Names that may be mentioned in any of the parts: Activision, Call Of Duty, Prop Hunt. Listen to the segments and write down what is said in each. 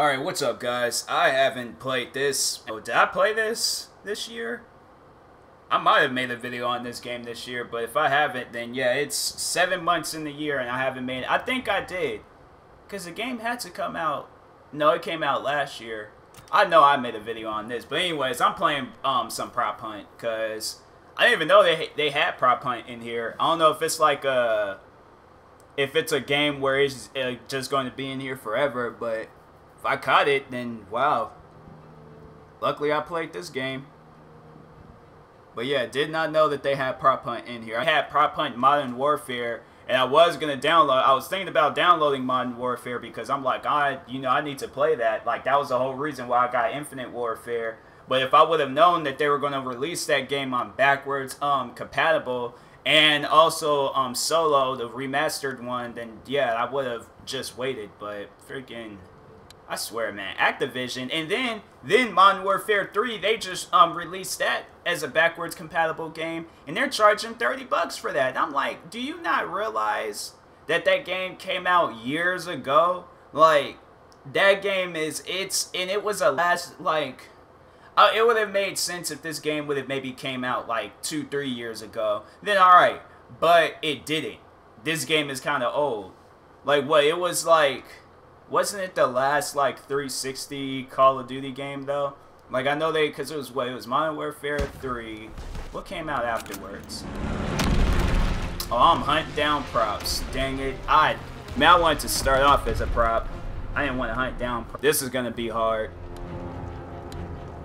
Alright, what's up guys? I haven't played this. Oh, did I play this year? I might have made a video on this game this year, but if I haven't, then yeah, it's 7 months in the year and I haven't made it. I think I did, because the game had to come out. No, it came out last year. I know I made a video on this, but anyways, I'm playing some Prop Hunt, because I didn't even know they had Prop Hunt in here. I don't know if it's like a, if it's a game where it's just going to be in here forever, but if I caught it, then wow. Luckily, I played this game. But yeah, did not know that they had Prop Hunt in here. I had Prop Hunt Modern Warfare, and I was going to download. I was thinking about downloading Modern Warfare because I'm like, I need to play that. Like, that was the whole reason why I got Infinite Warfare. But if I would have known that they were going to release that game on backwards compatible and also solo, the remastered one, then yeah, I would have just waited. But freaking, I swear, man, Activision, and then Modern Warfare 3, they just released that as a backwards compatible game, and they're charging $30 for that. And I'm like, do you not realize that that game came out years ago? Like, that game is, and it was a last, like, it would have made sense if this game would have maybe came out like 2-3 years ago. Then alright, but it didn't. This game is kind of old. Like, what, it was like, wasn't it the last, like, 360 Call of Duty game, though? Like, I know they, because it was, what, it was Modern Warfare 3. What came out afterwards? Oh, I'm hunting down props. Dang it. I wanted to start off as a prop. I didn't want to hunt down props. This is going to be hard.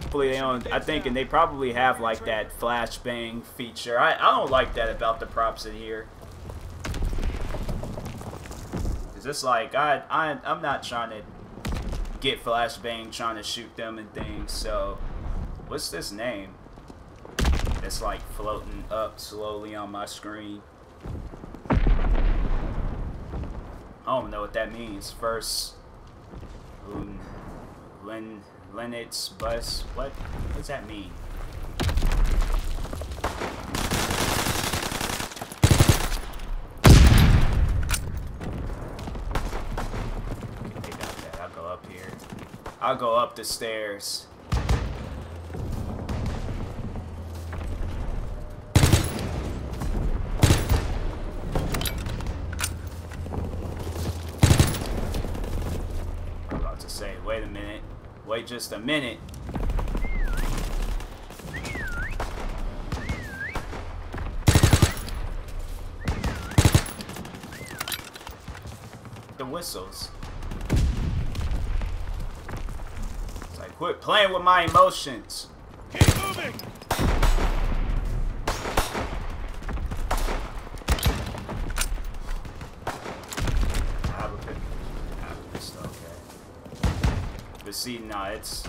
Hopefully they don't, and they probably have, like, that flashbang feature. I don't like that about the props in here. It's like, I'm not trying to get flashbang, trying to shoot them and things. So, what's this name? It's like floating up slowly on my screen. I don't know what that means. First, Linux bus. What does that mean? I'll go up the stairs. I'm about to say, wait a minute. Wait just a minute. The whistles. Quit playing with my emotions. Keep moving. It's okay. But see, nah, it's.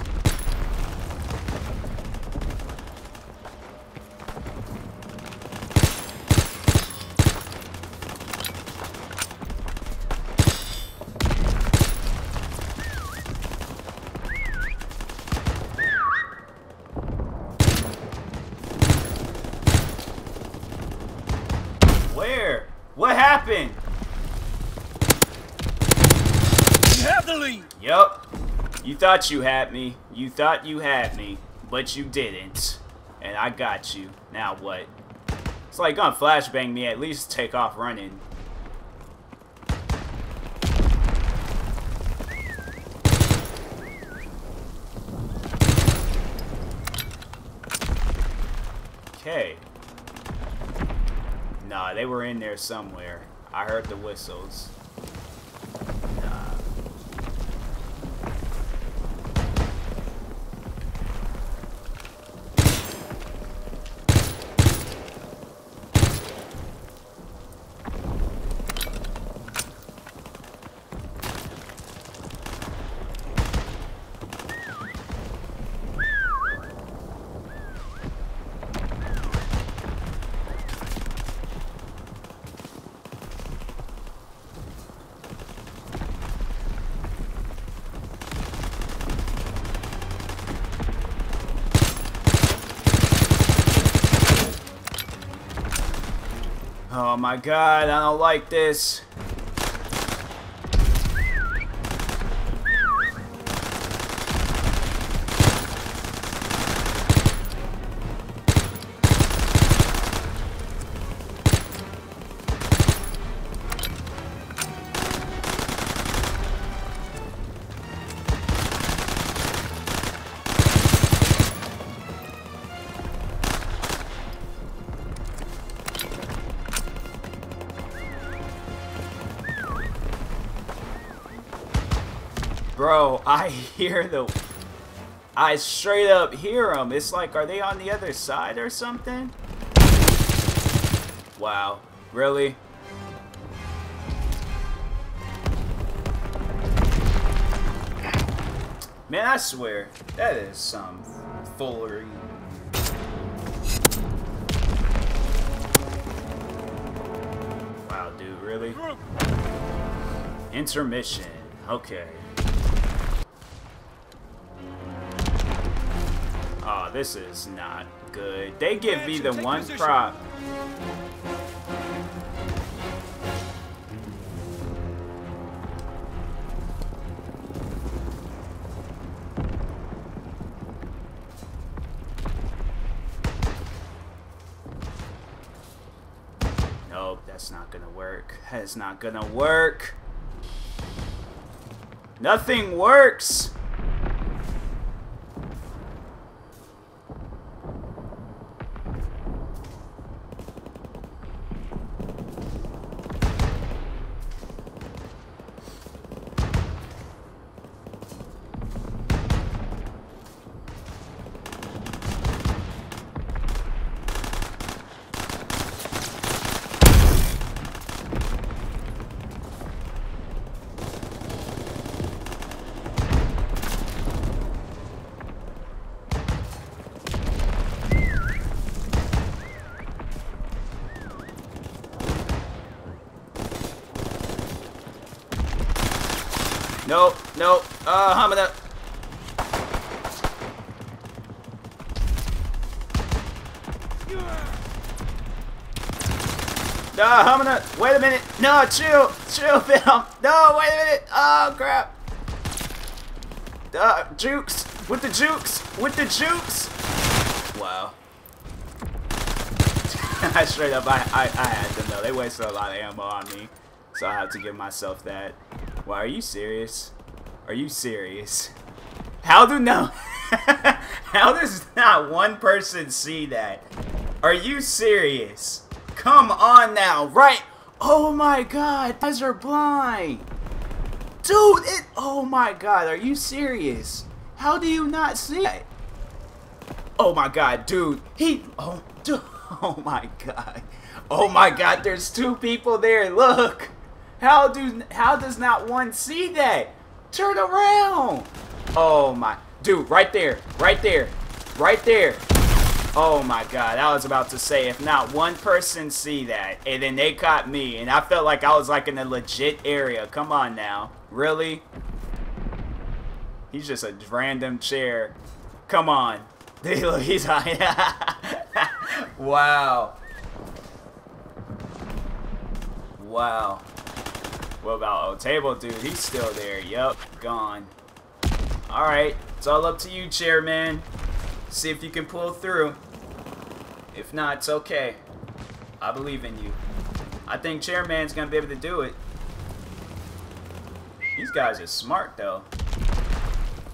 Where? What happened? You have the lead. Yup. You thought you had me. You thought you had me, but you didn't. And I got you. Now what? It's like, gonna flashbang me, at least take off running. Okay. Nah, they were in there somewhere. I heard the whistles. Oh my god, I don't like this. Bro, I hear the... I straight up hear them. It's like, are they on the other side or something? Wow. Really? Man, I swear, that is some foolery. Wow, dude, really? Intermission. Okay. Oh, this is not good. They give me the one prop. Nope, that's not gonna work. That is not gonna work. Nothing works. Nope, nope, I'm gonna... No, I'm gonna... Wait a minute. No, chill. Chill, Phil. No, wait a minute. Oh, crap. Jukes. With the jukes. With the jukes. Wow. Straight up, I had them, though. They wasted a lot of ammo on me. So I have to give myself that. Why, are you serious? Are you serious? How do no? How does not one person see that? Are you serious? Come on now, right? Oh my god, eyes are blind. Dude, it, oh my god, are you serious? How do you not see it? Oh my god, dude, he, oh, dude, oh my god. Oh my god, there's two people there, look. How does not one see that? Turn around! Oh my dude, right there, right there, right there. Oh my god, I was about to say if not one person see that, and then they caught me, and I felt like I was like in a legit area. Come on now. Really? He's just a random chair. Come on. He's high. Wow. Wow. What about old table dude? He's still there. Yup, gone. Alright, it's all up to you, chairman. See if you can pull through. If not, it's okay. I believe in you. I think chairman's gonna be able to do it. These guys are smart though.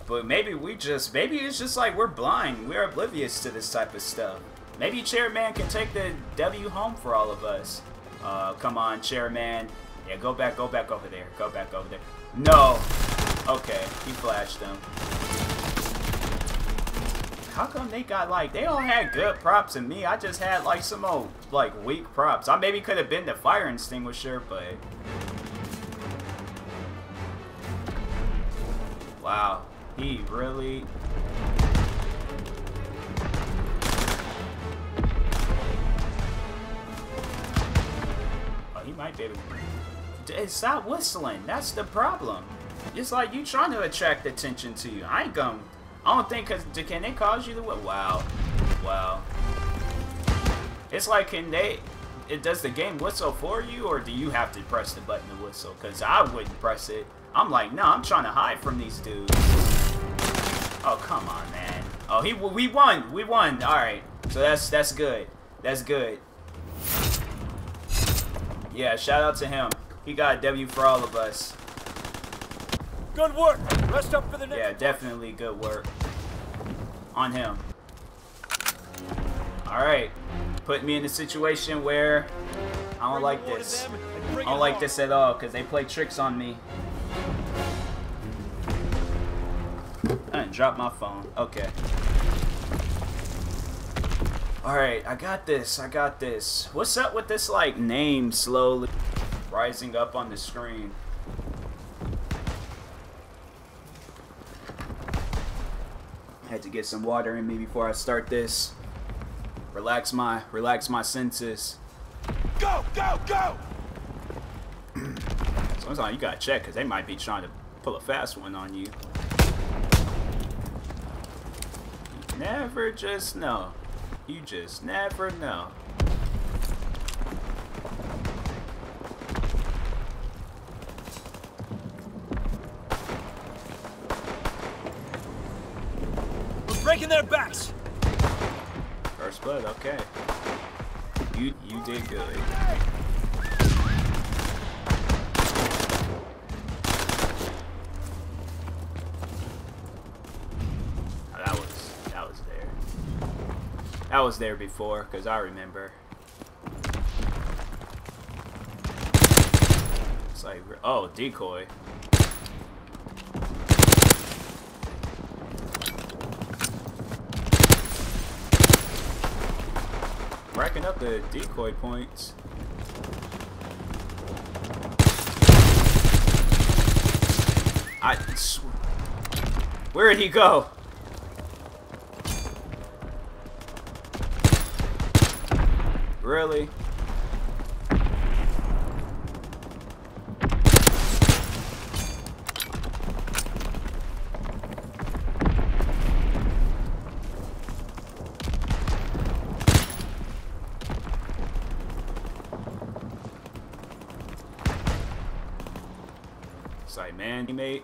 But maybe maybe it's just like we're blind. We're oblivious to this type of stuff. Maybe chairman can take the W home for all of us. Come on, chairman. Yeah, go back over there, go back over there. No! Okay, he flashed them. How come they got like, they all had good props and me, I just had like some old, like weak props. I maybe could have been the fire extinguisher, but... Wow, he really... Oh, he might be able to... Stop whistling. That's the problem. It's like you trying to attract attention to you. I ain't gonna. I don't think. Can they cause you to what? Wow. Wow. It's like can they? It does the game whistle for you, or do you have to press the button to whistle? Cause I wouldn't press it. I'm like, no, I'm trying to hide from these dudes. Oh come on, man. Oh he. We won. We won. All right. So that's good. That's good. Yeah. Shout out to him. He got a W for all of us. Good work. Rest up for the next. Yeah, definitely good work on him. All right, put me in a situation where I don't like this. I don't like this at all because they play tricks on me. I didn't drop my phone. Okay. Alright, I got this. I got this. What's up with this, like, name slowly rising up on the screen? I had to get some water in me before I start this. Relax my senses. Go, go, go! Sometimes you gotta check, because they might be trying to pull a fast one on you. You never just know. You just never know. We're breaking their backs! First blood, okay. You did good. I was there before, because I remember. It's like, oh, decoy. Racking up the decoy points. Where'd he go? Really? It's like, man, teammate.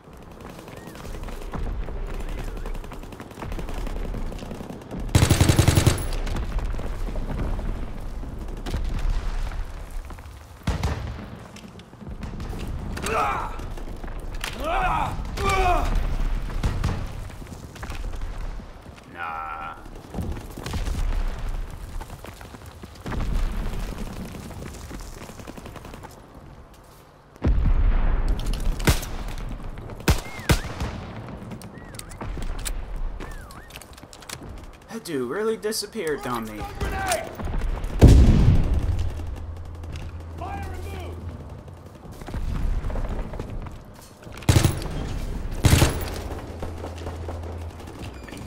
That dude really disappeared on me. You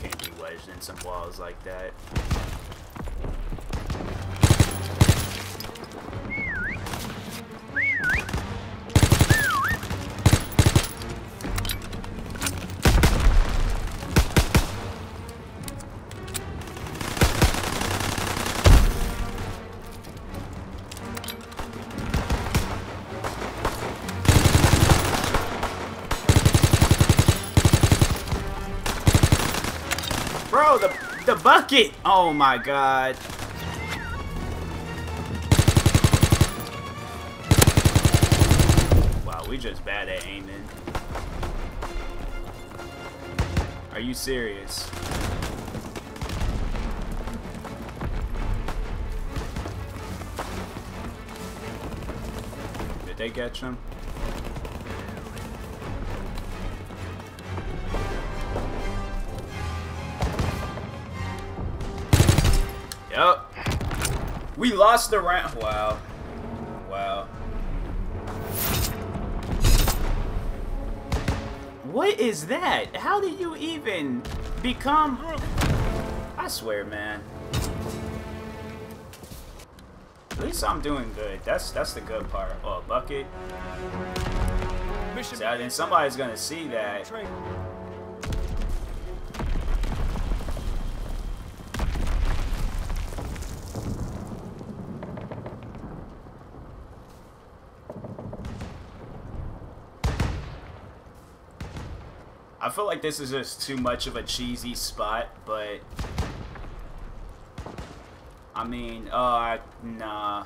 can't be wedged in some walls like that. Bro, the bucket! Oh my god. Wow, we just bad at aiming. Are you serious? Did they catch him? Yup. We lost the round. Wow. Wow. What is that? How did you even become... I swear, man. At least I'm doing good. That's the good part. Oh, bucket. See, then somebody's gonna see that. I feel like this is just too much of a cheesy spot, but I mean, nah.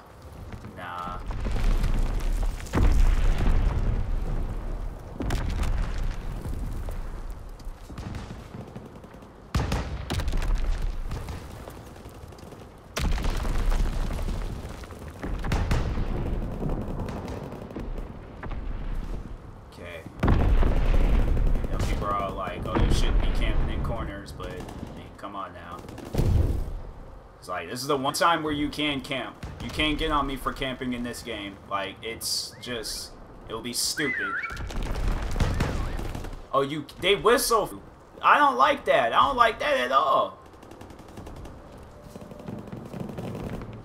Like, oh, you should corners, but hey, come on now. It's like, this is the one time where you can camp. You can't get on me for camping in this game. Like, it's just, it'll be stupid. Oh, they whistle. I don't like that. I don't like that at all.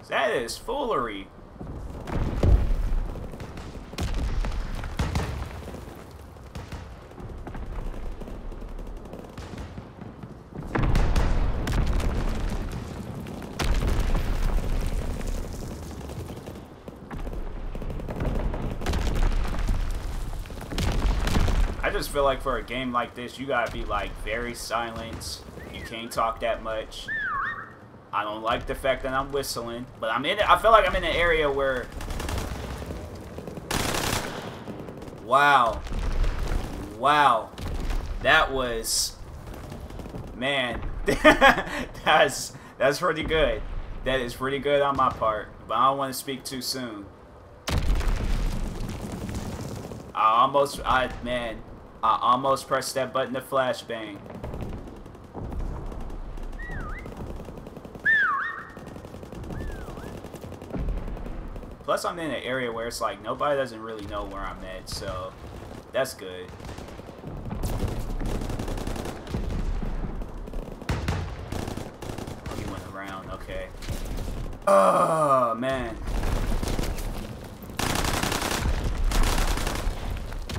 That is foolery. I just feel like for a game like this, you gotta be like very silent. You can't talk that much. I don't like the fact that I'm whistling, but I'm in it. I feel like I'm in an area where, wow, that was, man, that's pretty good. That is pretty good on my part, but I don't want to speak too soon. I almost pressed that button to flashbang. Plus, I'm in an area where it's like nobody doesn't really know where I'm at, so that's good. He went around, okay. Oh, man.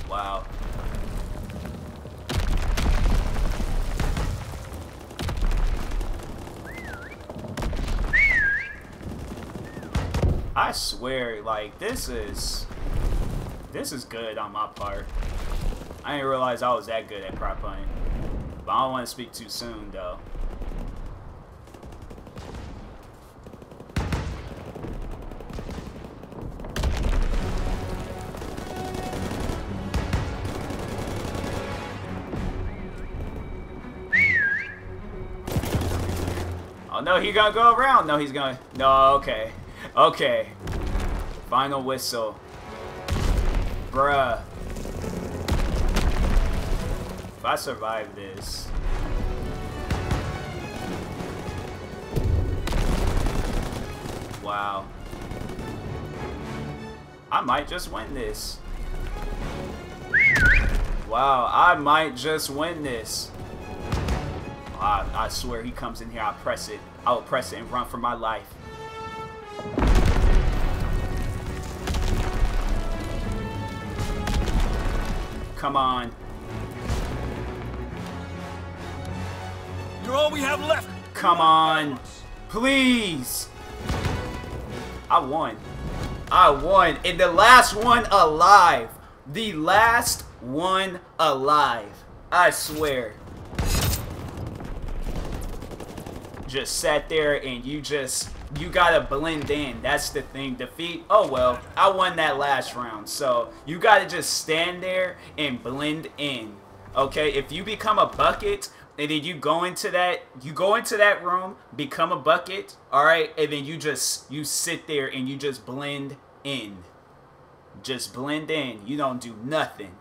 Wow. I swear, like, this is good on my part. I didn't realize I was that good at prop hunting. But I don't want to speak too soon, though. Oh, no, he's gonna go around. No, he's gonna... No, okay. Okay, final whistle, bruh. If I survive this, wow, I might just win this. Wow, I might just win this. I swear he comes in here, I press it. I will press it and run for my life. Come on. You're all we have left. Come on. Please. I won. I won. And the last one alive. The last one alive. I swear. Just sat there and you gotta blend in. That's the thing. Defeat. Oh well, I won that last round. So you gotta just stand there and blend in. Okay, if you become a bucket and then you go into that room, become a bucket, all right, and then you sit there and you just blend in. Just blend in. You don't do nothing.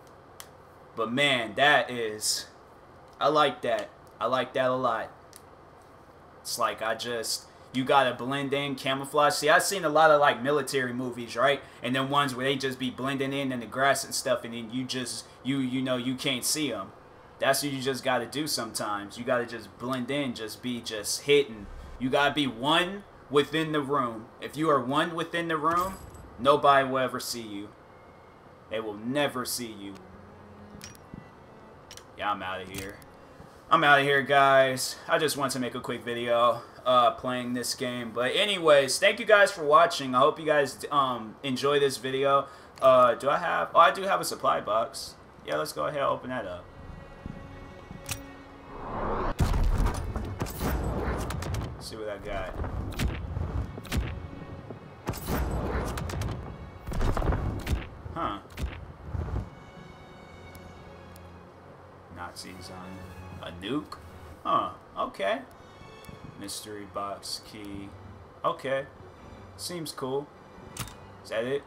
But man, that is, I like that. I like that a lot. It's like you gotta blend in, camouflage. See, I've seen a lot of like military movies, right? And then ones where they just be blending in the grass and stuff, and then you know, you can't see them. That's what you just gotta do sometimes. You gotta just blend in, just be hidden. You gotta be one within the room. If you are one within the room, nobody will ever see you. They will never see you. Yeah, I'm out of here. I'm out of here, guys. I just want to make a quick video. Playing this game, but anyways, thank you guys for watching. I hope you guys enjoy this video. Do I have, oh, I do have a supply box. Yeah, let's go ahead and open that up. Let's see what I got. Huh, Nazis on a nuke. Huh, okay. Mystery box key. Okay. Seems cool. Is that it?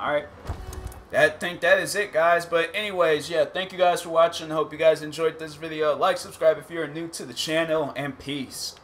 Alright. I think that is it, guys. But anyways, yeah, thank you guys for watching. Hope you guys enjoyed this video. Like, subscribe if you're new to the channel, and peace.